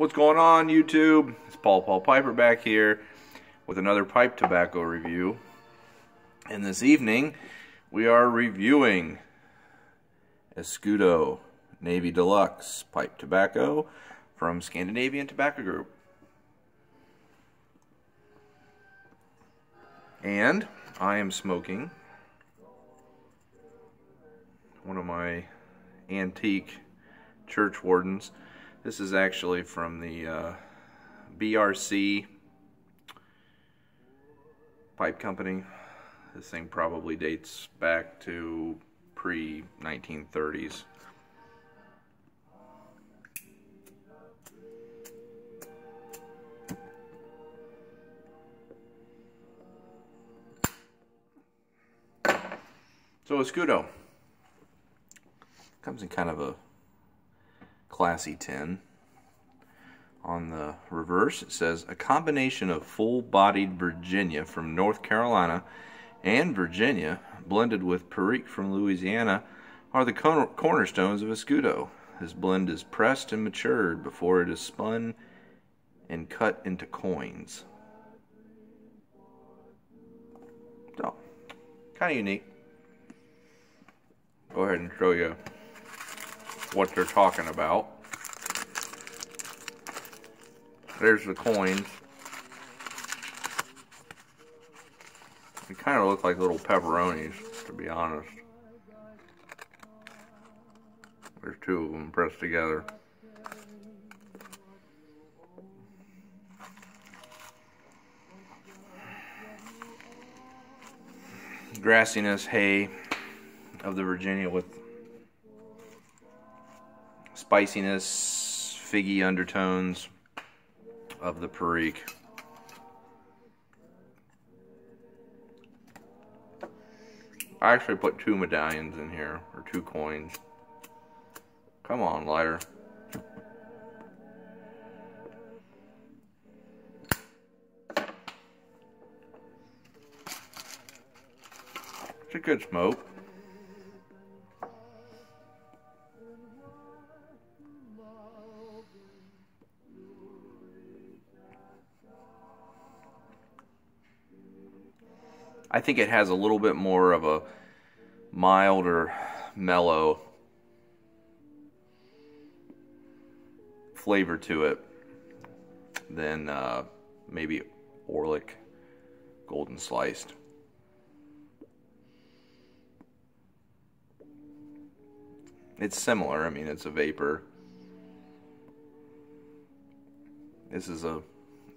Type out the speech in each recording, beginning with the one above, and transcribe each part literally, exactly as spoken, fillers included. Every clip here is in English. What's going on, YouTube? It's Paw Paw Piper back here with another pipe tobacco review. And this evening, we are reviewing Escudo Navy Deluxe pipe tobacco from Scandinavian Tobacco Group. And I am smoking one of my antique church wardens. This is actually from the uh, B R C Pipe Company. This thing probably dates back to pre nineteen thirties. So Escudo comes in kind of a classy tin. On the reverse it says a combination of full-bodied Virginia from North Carolina and Virginia blended with Perique from Louisiana are the cornerstones of Escudo. This blend is pressed and matured before it is spun and cut into coins. So, kind of unique. Go ahead and show you what they're talking about. There's the coins. They kind of look like little pepperonis, to be honest. There's two of them pressed together. Grassiness, hay of the Virginia with spiciness, figgy undertones of the Perique. I actually put two medallions in here, or two coins. Come on, lighter. It's a good smoke. I think it has a little bit more of a milder, mellow flavor to it than uh, maybe Orlik Golden Sliced. It's similar. I mean, it's a vapor. This is a,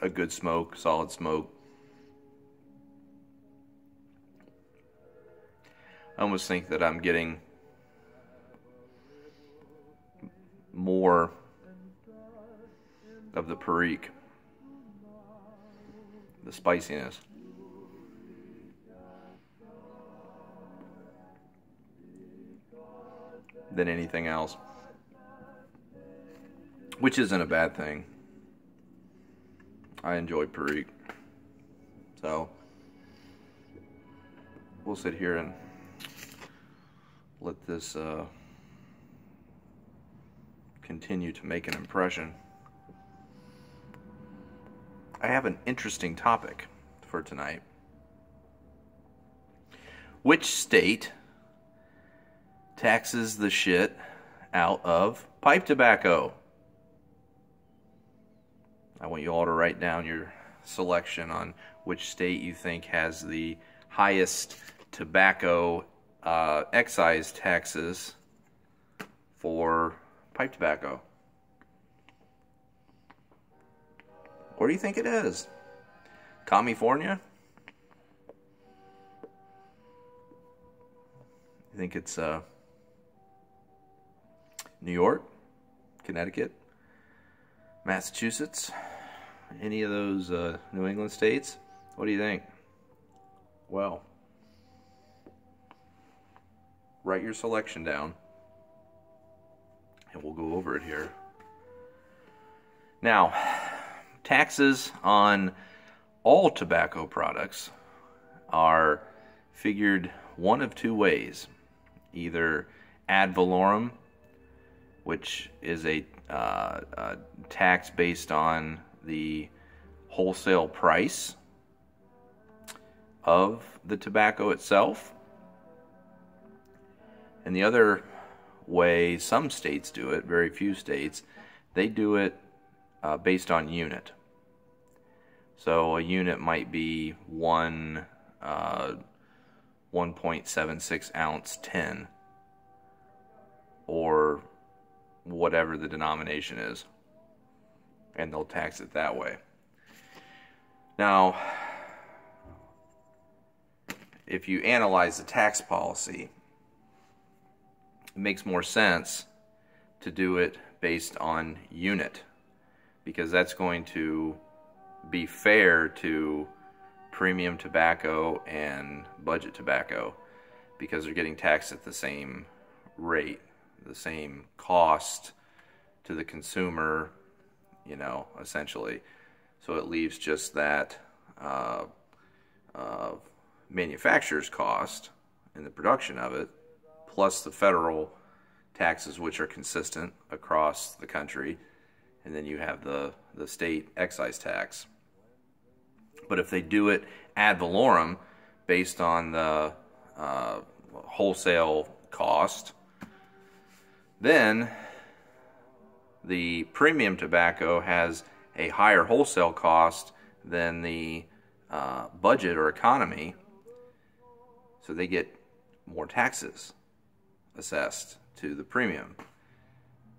a good smoke, solid smoke. I almost think that I'm getting more of the Perique, the spiciness. Than anything else. Which isn't a bad thing. I enjoy Perique. So, we'll sit here and let this uh, continue to make an impression. I have an interesting topic for tonight. Which state taxes the shit out of pipe tobacco? I want you all to write down your selection on which state you think has the highest tobacco Uh, excise taxes for pipe tobacco. Where do you think it is? California? You think it's uh, New York, Connecticut, Massachusetts, any of those uh, New England states? What do you think? Well, write your selection down and we'll go over it here. Now, taxes on all tobacco products are figured one of two ways. Either ad valorem, which is a uh, uh, tax based on the wholesale price of the tobacco itself. And the other way some states do it, very few states, they do it uh, based on unit. So a unit might be one uh, one point seven six ounce tin, or whatever the denomination is, and they'll tax it that way. Now, if you analyze the tax policy, it makes more sense to do it based on unit, because that's going to be fair to premium tobacco and budget tobacco, because they're getting taxed at the same rate, the same cost to the consumer, you know, essentially. So it leaves just that uh, uh, manufacturer's cost in the production of it, plus the federal taxes, which are consistent across the country, and then you have the, the state excise tax. But if they do it ad valorem, based on the uh, wholesale cost, then the premium tobacco has a higher wholesale cost than the uh, budget or economy, so they get more taxes assessed to the premium.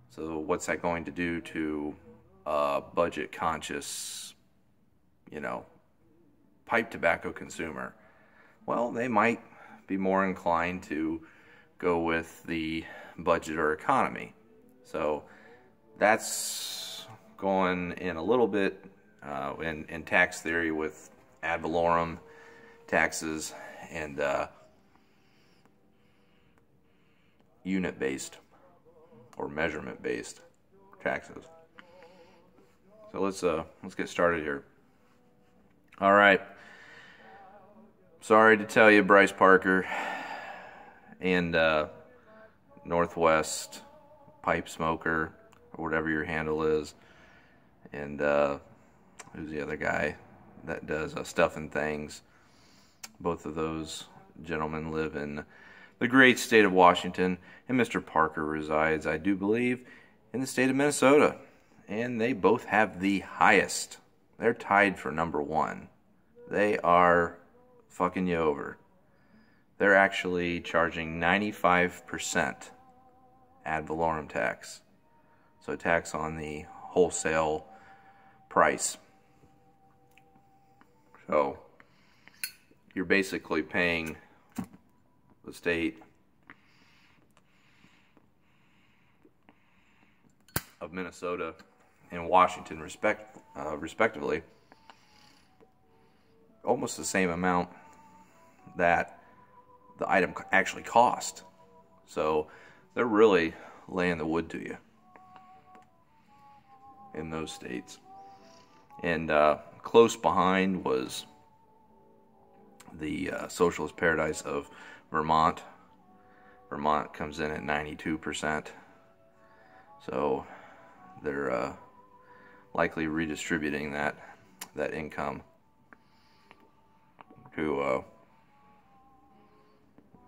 So what's that going to do to a budget conscious, you know, pipe tobacco consumer? Well, they might be more inclined to go with the budget or economy. So that's going in a little bit uh, in, in tax theory with ad valorem taxes and uh, unit-based or measurement-based taxes. So let's uh, let's get started here. All right. Sorry to tell you, Bryce Parker and uh, Northwest Pipe Smoker, or whatever your handle is, and uh, who's the other guy that does uh, Stuff and Things. Both of those gentlemen live in the great state of Washington, and Mister Parker resides, I do believe, in the state of Minnesota. And they both have the highest. They're tied for number one. They are fucking you over. They're actually charging ninety-five percent ad valorem tax. So tax on the wholesale price. So you're basically paying the state of Minnesota and Washington respect, uh, respectively almost the same amount that the item actually cost. So they're really laying the wood to you in those states. And uh, close behind was the uh, socialist paradise of Vermont. Vermont comes in at ninety-two percent. So they're uh, likely redistributing that that income to uh,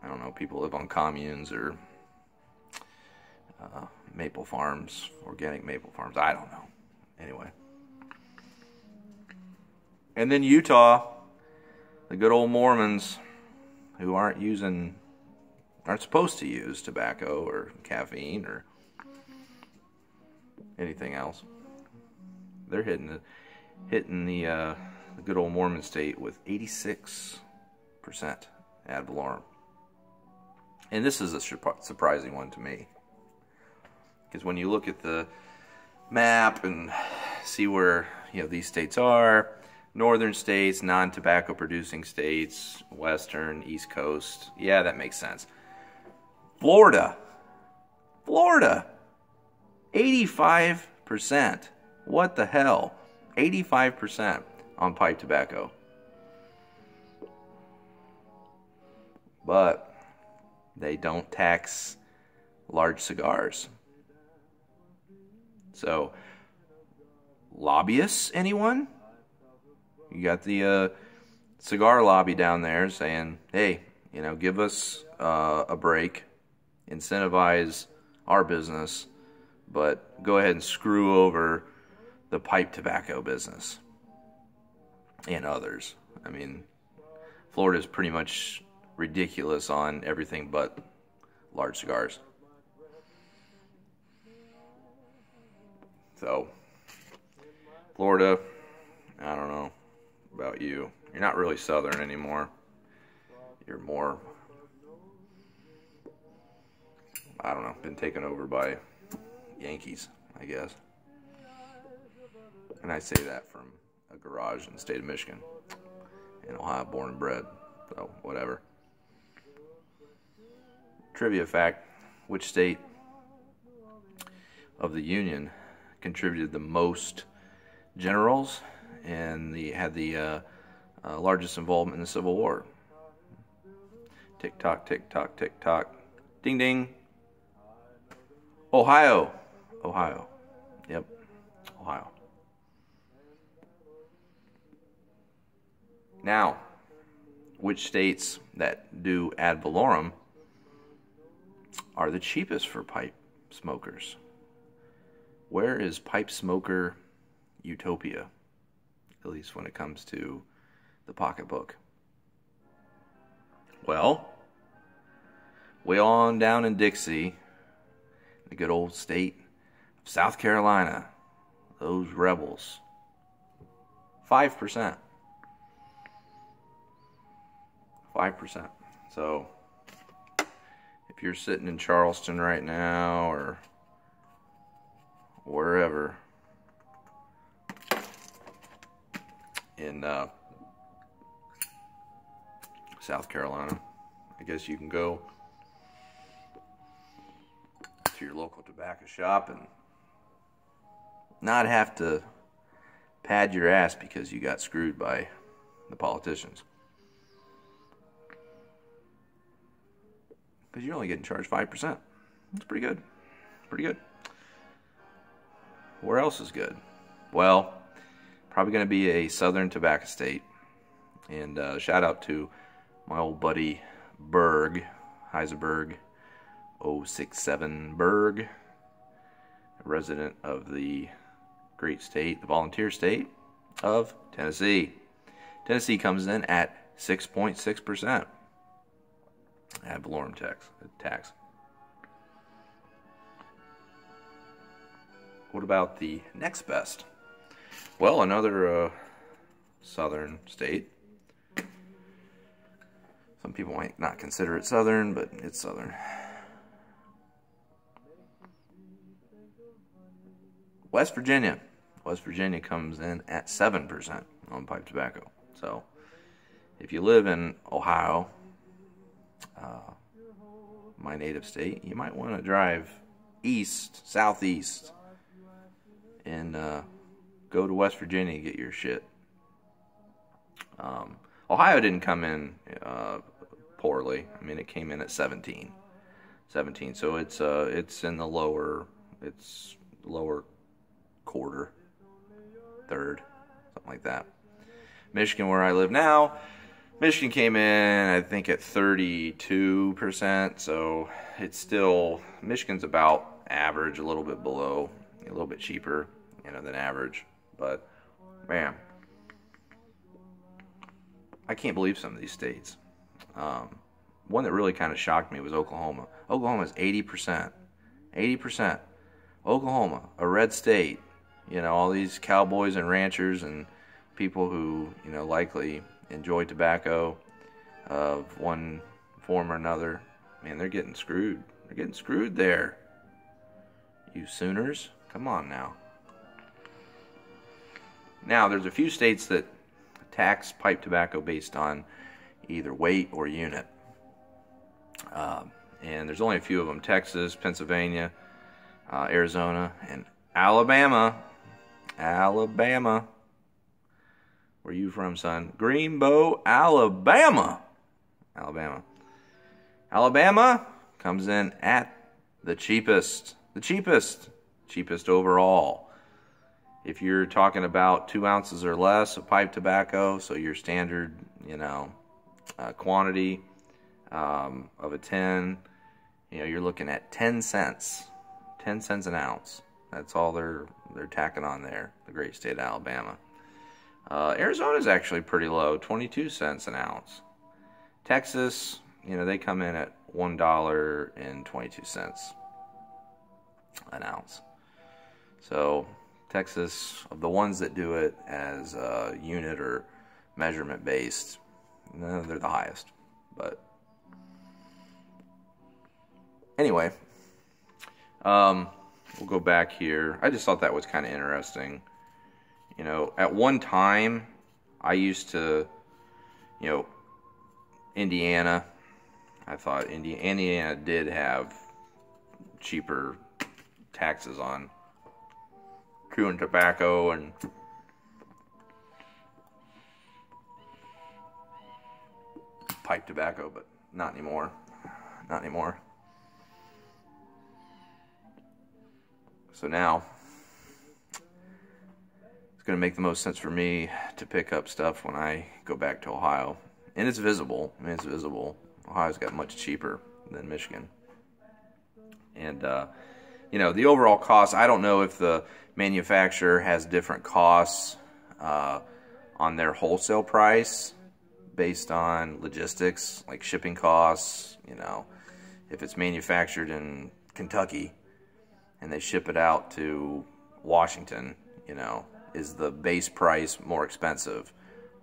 I don't know, people who live on communes or uh, maple farms, organic maple farms. I don't know. Anyway, and then Utah, the good old Mormons, who aren't using, aren't supposed to use tobacco or caffeine or anything else. They're hitting the, hitting the, uh, the good old Mormon state with eighty-six percent ad valorem. And this is a surprising one to me, because when you look at the map and see where, you know, these states are, northern states, non-tobacco producing states, western, east coast. Yeah, that makes sense. Florida. Florida. eighty-five percent. What the hell? eighty-five percent on pipe tobacco. But they don't tax large cigars. So, lobbyists, anyone? You got the uh, cigar lobby down there saying, hey, you know, give us uh, a break, incentivize our business, but go ahead and screw over the pipe tobacco business and others. I mean, Florida's pretty much ridiculous on everything but large cigars. So, Florida, I don't know about you. You're not really Southern anymore. You're more, I don't know, been taken over by Yankees, I guess. And I say that from a garage in the state of Michigan. In Ohio, born and bred. So, whatever. Trivia fact. Which state of the Union contributed the most generals and the, had the uh, uh, largest involvement in the Civil War? Tick-tock, tick-tock, tick-tock. Ding-ding. Ohio. Ohio. Yep. Ohio. Now, which states that do ad valorem are the cheapest for pipe smokers? Where is pipe smoker utopia, at least when it comes to the pocketbook? Well, way on down in Dixie, the good old state of South Carolina, those rebels, five percent. five percent. So, if you're sitting in Charleston right now or wherever in uh, South Carolina, I guess you can go to your local tobacco shop and not have to pad your ass because you got screwed by the politicians. Because you're only getting charged five percent. That's pretty good. Pretty good. Where else is good? Well, probably going to be a southern tobacco state. And uh, shout out to my old buddy Berg, Heisenberg, oh six seven Berg, a resident of the great state, the volunteer state of Tennessee. Tennessee comes in at six point six percent. Ad valorem tax. Tax. What about the next best? Well, another uh, southern state. Some people might not consider it southern, but it's southern. West Virginia. West Virginia comes in at seven percent on pipe tobacco. So, if you live in Ohio, Uh, my native state, you might want to drive east, southeast, and uh, go to West Virginia and get your shit. Um, Ohio didn't come in uh, poorly. I mean, it came in at seventeen, seventeen. So it's uh, it's in the lower, it's lower quarter, third, something like that. Michigan, where I live now. Michigan came in, I think, at thirty-two percent, so it's still, Michigan's about average, a little bit below, a little bit cheaper, you know, than average, but, man, I can't believe some of these states. Um, one that really kind of shocked me was Oklahoma. Oklahoma's eighty percent, eighty percent. Oklahoma, a red state, you know, all these cowboys and ranchers and people who, you know, likely enjoy tobacco of one form or another. Man, they're getting screwed. They're getting screwed there. You Sooners, come on now. Now, there's a few states that tax pipe tobacco based on either weight or unit. Um, and there's only a few of them. Texas, Pennsylvania, uh, Arizona, and Alabama. Alabama. Where you from, son? Greenbow, Alabama. Alabama. Alabama comes in at the cheapest. The cheapest. cheapest overall. If you're talking about two ounces or less of pipe tobacco, so your standard, you know, uh, quantity um, of a tin, you know, you're looking at ten cents, ten cents an ounce. That's all they're they're tacking on there, the great state of Alabama. Uh, Arizona's actually pretty low, twenty-two cents an ounce. Texas, you know, they come in at one dollar and twenty-two cents an ounce. So Texas, of the ones that do it as a unit or measurement based, no, they're the highest. But anyway, um, we'll go back here. I just thought that was kind of interesting. You know, at one time, I used to, you know, Indiana, I thought Indiana did have cheaper taxes on chewing tobacco and pipe tobacco, but not anymore. Not anymore. So now, it's going to make the most sense for me to pick up stuff when I go back to Ohio. And it's visible. I mean, it's visible. Ohio's got much cheaper than Michigan. And, uh, you know, the overall cost, I don't know if the manufacturer has different costs uh, on their wholesale price based on logistics, like shipping costs. You know, if it's manufactured in Kentucky and they ship it out to Washington, you know, is the base price more expensive,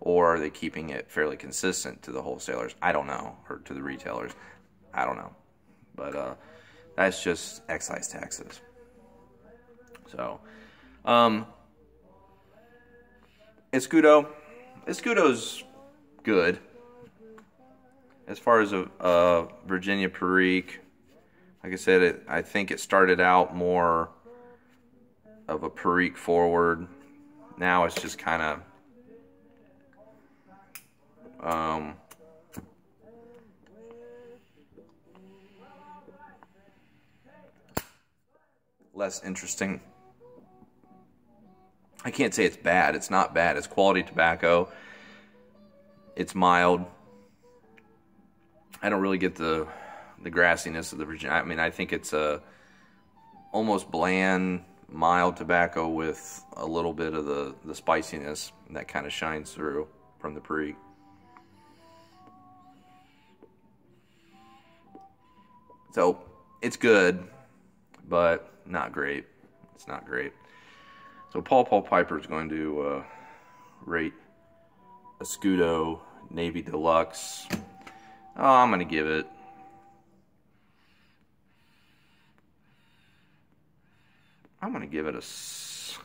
or are they keeping it fairly consistent to the wholesalers? I don't know, or to the retailers. I don't know. But uh, that's just excise taxes. So, um, Escudo, Escudo's good. As far as a, a Virginia Perique, like I said, it, I think it started out more of a Perique forward. Now it's just kind of Um, less interesting. I can't say it's bad. It's not bad. It's quality tobacco. It's mild. I don't really get the the grassiness of the Virginia. I mean, I think it's a almost bland, mild tobacco with a little bit of the the spiciness that kind of shines through from the Perique. So it's good, but not great. It's not great. So Paw Paw Piper is going to uh, rate Escudo Navy Deluxe. Oh, I'm going to give it I'm going to give it a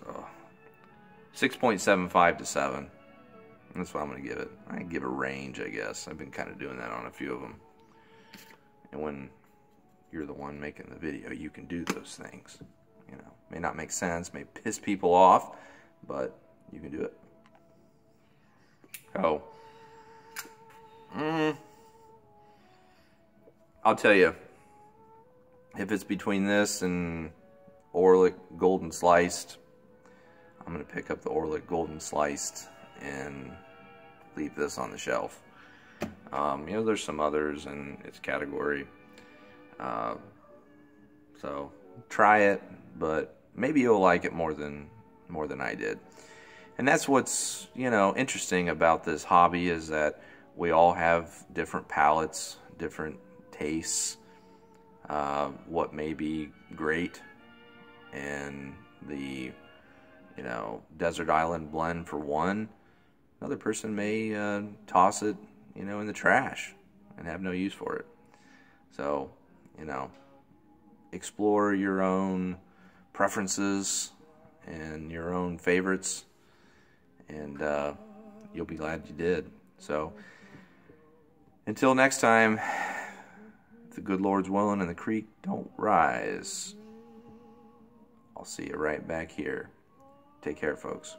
uh, six point seven five to seven. That's what I'm going to give it. I give a range, I guess. I've been kind of doing that on a few of them. And when you're the one making the video, you can do those things. You know, may not make sense, may piss people off, but you can do it. Oh, mm. I'll tell you, if it's between this and Orlik Golden Sliced, I'm gonna pick up the Orlik Golden Sliced and leave this on the shelf. Um, you know, there's some others in its category. Uh, so try it, but maybe you'll like it more than more than I did. And that's what's, you know, interesting about this hobby, is that we all have different palates, different tastes, uh, what may be great, and the, you know, desert island blend for one, another person may uh, toss it, you know, in the trash and have no use for it. So, you know, explore your own preferences and your own favorites, and uh, you'll be glad you did. So, until next time, if the good Lord's willing and the creek don't rise, I'll see you right back here. Take care, folks.